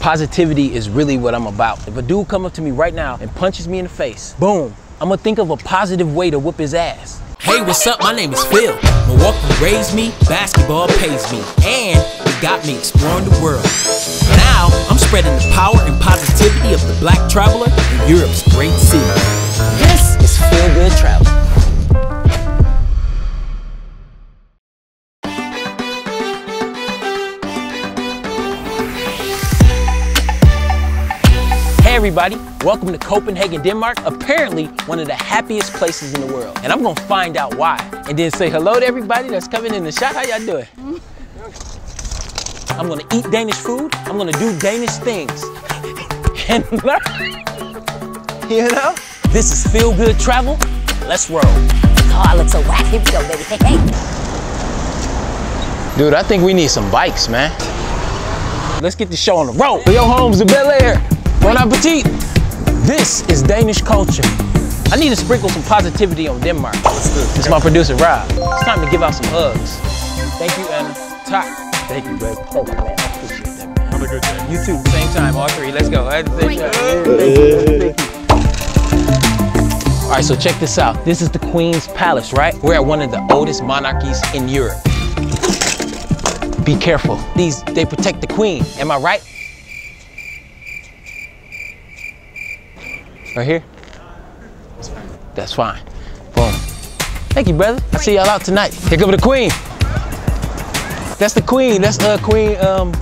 Positivity is really what I'm about. If a dude come up to me right now and punches me in the face, boom, I'm gonna think of a positive way to whoop his ass. Hey, what's up? My name is Phil. Milwaukee raised me, basketball pays me, and it got me exploring the world. Now, I'm spreading the power and positivity of the black traveler in Europe's great city. This is Feel Good Travel. Everybody, welcome to Copenhagen, Denmark, apparently one of the happiest places in the world. And I'm gonna find out why. And then say hello to everybody that's coming in the shop. How y'all doing? I'm gonna eat Danish food, I'm gonna do Danish things. And learn, you know? This is Feel Good Travel, let's roll. Oh, I look so whack, here we go, baby, hey, hey. Dude, I think we need some bikes, man. Let's get this show on the road. Yo, homes to Bel Air. Bon appetit! This is Danish culture. I need to sprinkle some positivity on Denmark. It's my producer, Rob. It's time to give out some hugs. Thank you, Anna. Top. Thank you, baby. Oh, man. I appreciate that, man. Have a good day. You too. Same time, all three. Let's go. Thank you. All right, so check this out. This is the Queen's Palace, right? We're at one of the oldest monarchies in Europe. Be careful. These, they protect the queen. Am I right? Right here? That's fine. Boom. Thank you, brother. I'll see y'all out tonight. Here comes the queen. That's the queen. That's Queen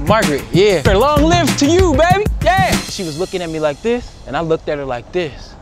Margaret. Yeah. Long live to you, baby. Yeah. She was looking at me like this, and I looked at her like this.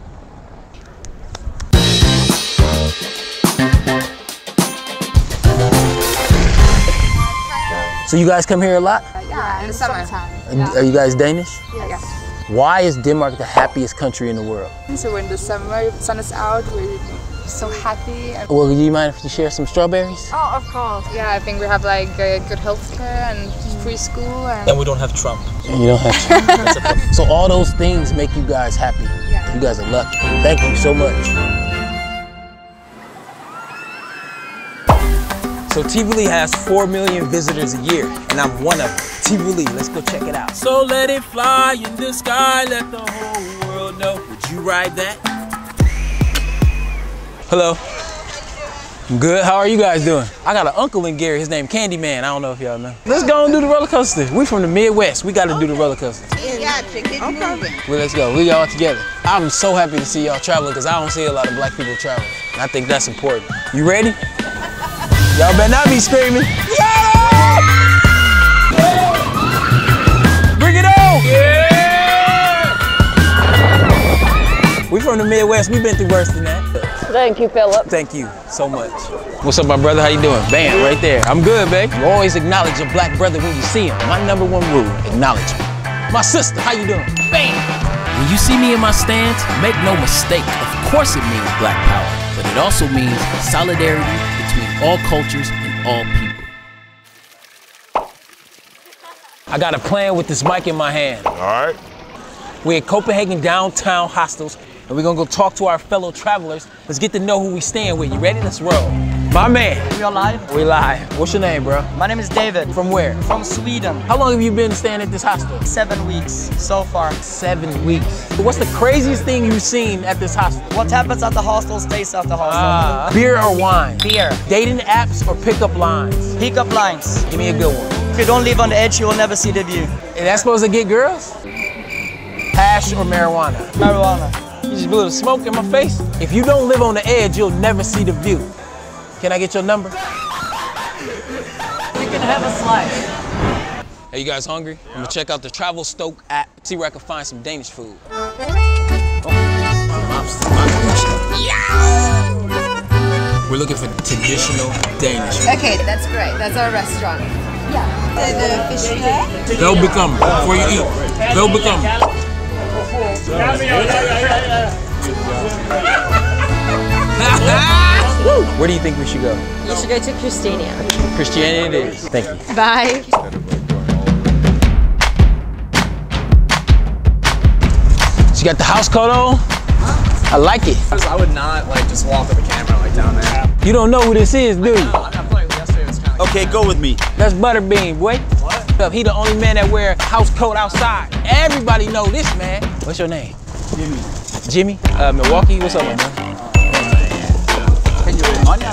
So you guys come here a lot? Yeah, in the summertime. Yeah. Are you guys Danish? Yes. Why is Denmark the happiest country in the world? So when the summer, the sun is out, we're so happy. Well, do you mind if you share some strawberries? Oh, of course. Yeah, I think we have like good healthcare and free school. And we don't have Trump. And you don't have Trump. That's a problem. So all those things make you guys happy. Yeah. You guys are lucky. Thank you so much. So Tivoli has 4 million visitors a year, and I'm one of them. Tivoli, let's go check it out. So let it fly in the sky, let the whole world know. Would you ride that? Hello. Good, how are you guys doing? I got an uncle in Gary, his name Candyman. I don't know if y'all know. Let's go and do the roller coaster. We from the Midwest, we gotta do the roller coaster. Well, let's go, we all together. I'm so happy to see y'all traveling because I don't see a lot of black people traveling. I think that's important. You ready? Y'all better not be screaming. Yeah! Bring it on! Yeah! We from the Midwest. We've been through worse than that. Thank you, Philip. Thank you so much. What's up, my brother? How you doing? Bam, right there. I'm good, babe. You always acknowledge your black brother when you see him. My #1 rule, acknowledgement. My sister, how you doing? Bam! When you see me in my stands, make no mistake. Of course it means black power, but it also means solidarity, all cultures and all people. I got a plan with this mic in my hand. All right. We're at Copenhagen Downtown Hostels, and we're gonna go talk to our fellow travelers. Let's get to know who we staying with. You ready? Let's roll. My man. We are live? We live. What's your name, bro? My name is David. From where? From Sweden. How long have you been staying at this hostel? 7 weeks so far. 7 weeks. What's the craziest thing you've seen at this hostel? What happens at the hostel stays at the hostel. Beer or wine? Beer. Dating apps or pickup lines? Pickup lines. Give me a good one. If you don't live on the edge, you will never see the view. Is that supposed to get girls? Hash or marijuana? Marijuana. You just blew the smoke in my face. If you don't live on the edge, you'll never see the view. Can I get your number? You can have a slice. Hey, you guys hungry? Yeah. I'm gonna check out the Travel Stoke app, see where I can find some Danish food. Oh. We're looking for traditional Danish food. Okay, that's great. That's our restaurant. Yeah. The fish there. They'll become, before you eat, they'll become. Where do you think we should go? You should go to Christiania. Christiania it is. Thank you. Bye. She got the house coat on. I like it. I would not like just walk with a camera like down there. You don't know who this is, dude. I'm not playing. Yesterday was kind of. Okay, go with me. That's Butterbean, boy. What? up. He the only man that wear house coat outside. Everybody know this, man. What's your name? Jimmy. Jimmy? Milwaukee, what's up, man? Can you win on do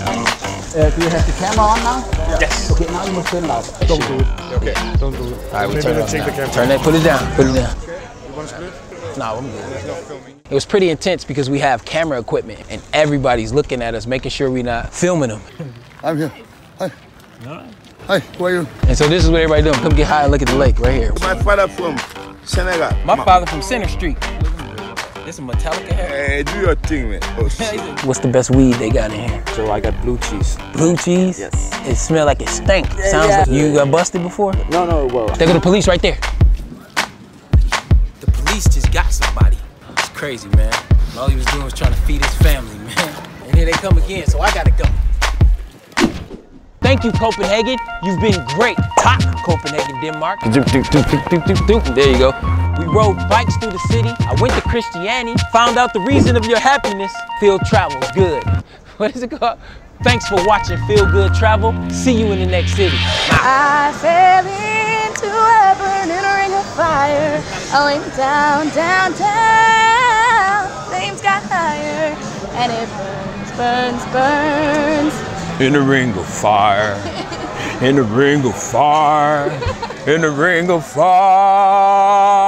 you have the camera on now? Yeah. Yes. Okay, now you must turn it out. Don't do it. Okay, don't do it. All right, we turn it on. Turn it, put it down, put it down. Okay. You want to split? No, I'm good. It was pretty intense because we have camera equipment and everybody's looking at us, making sure we're not filming them. I'm here. Hi. No. Hi, who are you? And so this is what everybody doing. Come get high and look at the lake right here. My father from Senegal. My father from Center Street. This is Metallica hair. Hey, do your thing, man. What's the best weed they got in here? So I got blue cheese. Blue cheese? Yes. It smells like it stank. Yeah, sounds like you got busted before? No, no, well. They got the police right there. The police just got somebody. It's crazy, man. All he was doing was trying to feed his family, man. And here they come again, so I gotta go. Thank you, Copenhagen. You've been great. Top Copenhagen, Denmark. There you go. We rode bikes through the city. I went to Christiania, found out the reason of your happiness. Feel travel good. What is it called? Thanks for watching Feel Good Travel. See you in the next city. I fell into a burning ring of fire. I went down, down, down. Flames got higher. And it burns, burns, burns. In the ring of fire, in the ring of fire, in the ring of fire.